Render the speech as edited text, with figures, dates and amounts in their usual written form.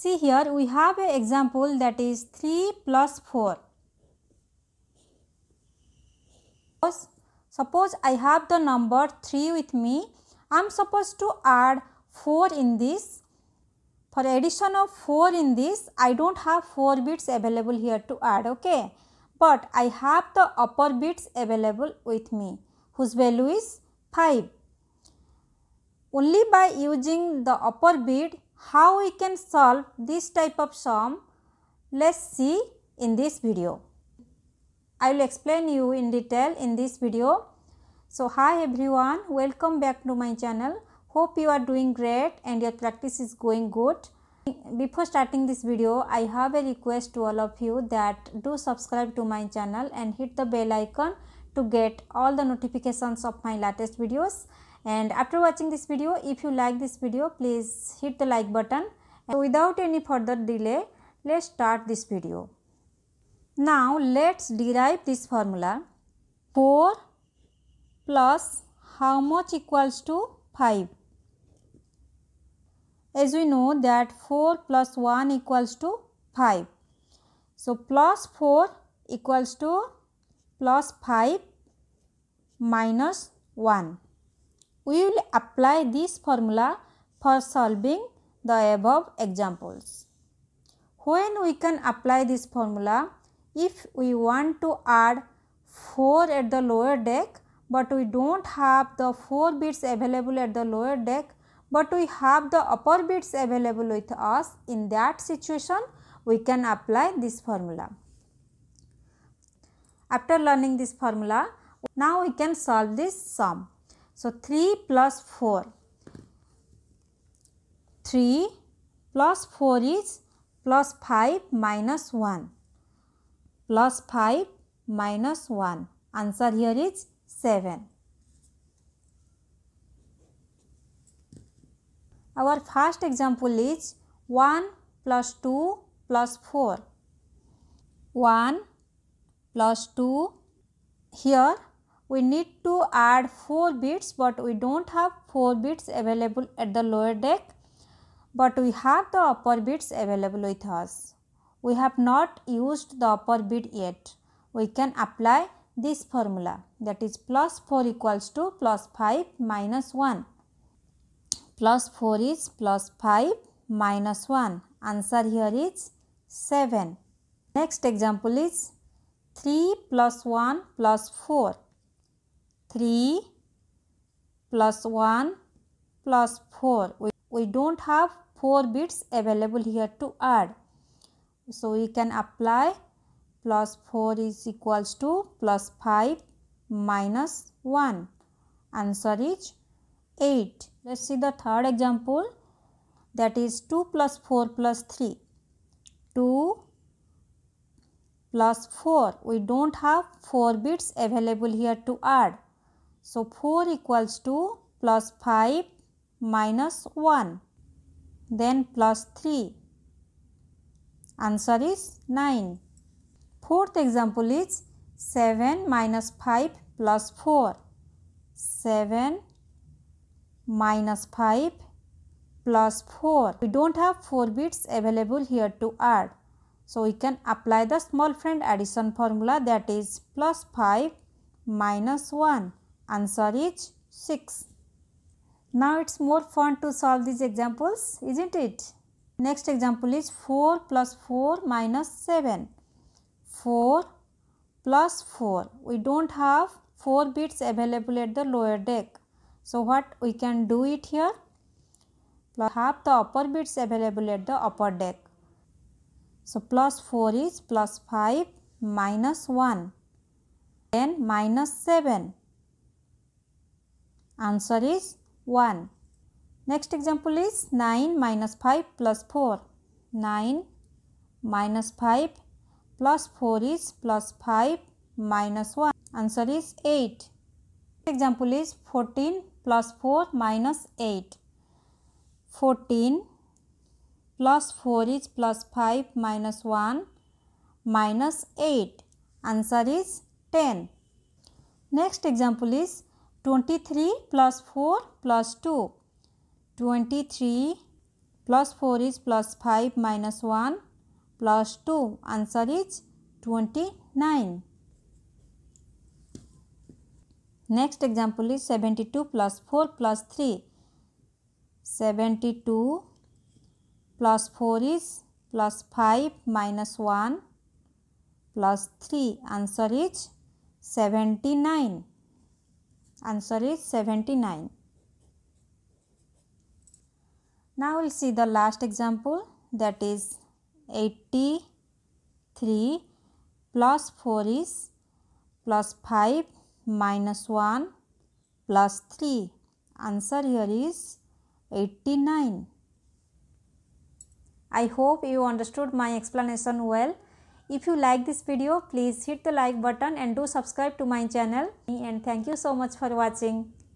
See here we have an example that is 3 plus 4. Suppose I have the number 3 with me. I am supposed to add 4 in this. For addition of 4 in this, I don't have 4 bits available here to add, okay. But I have the upper bits available with me, whose value is 5. Only by using the upper bit, how we can solve this type of sum, let's see in this video. I will explain you in detail in this video. So, hi everyone, welcome back to my channel. Hope you are doing great and your practice is going good. Before starting this video, I have a request to all of you that do subscribe to my channel and hit the bell icon to get all the notifications of my latest videos. And after watching this video, if you like this video, please hit the like button. And without any further delay, let's start this video. Now let's derive this formula. 4 plus how much equals to 5. As we know that 4 plus 1 equals to 5. So plus 4 equals to plus 5 minus 1. We will apply this formula for solving the above examples. When we can apply this formula? If we want to add 4 at the lower deck, but we don't have the 4 bits available at the lower deck, but we have the upper bits available with us, in that situation we can apply this formula. After learning this formula, now we can solve this sum. So 3 plus 4. 3 plus 4 is plus 5 minus 1. Plus 5 minus 1. Answer here is 7. Our first example is 1 plus 2 plus 4. 1 plus 2. Here we need to add 4 bits, but we don't have 4 bits available at the lower deck, but we have the upper bits available with us. We have not used the upper bit yet. We can apply this formula, that is plus 4 equals to plus 5 minus 1. Plus 4 is plus 5 minus 1. Answer here is 7. Next example is 3 plus 1 plus 4. 3 plus 1 plus 4. We don't have 4 bits available here to add. So, we can apply plus 4 is equals to plus 5 minus 1. Answer is 8. Let's see the third example, that is 2 plus 4 plus 3. 2 plus 4. We don't have 4 bits available here to add. So, 4 equals to plus 5 minus 1. Then plus 3. Answer is 9. Fourth example is 7 minus 5 plus 4. 7 minus 5 plus 4. We don't have 4 bits available here to add. So, we can apply the small friend addition formula, that is plus 5 minus 1. Answer is 6. Now, it's more fun to solve these examples, isn't it? Next example is 4 plus 4 minus 7. 4 plus 4. We don't have 4 bits available at the lower deck. So, what we can do it here? Plus half the upper bits available at the upper deck. So, plus 4 is plus 5 minus 1. Then minus 7. Answer is 1. Next example is 9 minus 5 plus 4. 9 minus 5 plus 4 is plus 5 minus 1. Answer is 8. Next example is 14 plus 4 minus 8. 14 plus 4 is plus 5 minus 1 minus 8. Answer is 10. Next example is 23 plus 4 plus 2. 23 Plus 4 is plus 5 minus 1 plus 2. Answer is 29. Next example is 72 plus 4 plus 3. 72 plus 4 is plus 5 minus 1 plus 3. Answer is 79. Answer is 79. Now we'll see the last example, that is 83 plus 4 is plus 5 minus 1 plus 3. Answer here is 89. I hope you understood my explanation well. If you like this video, please hit the like button and do subscribe to my channel. And thank you so much for watching.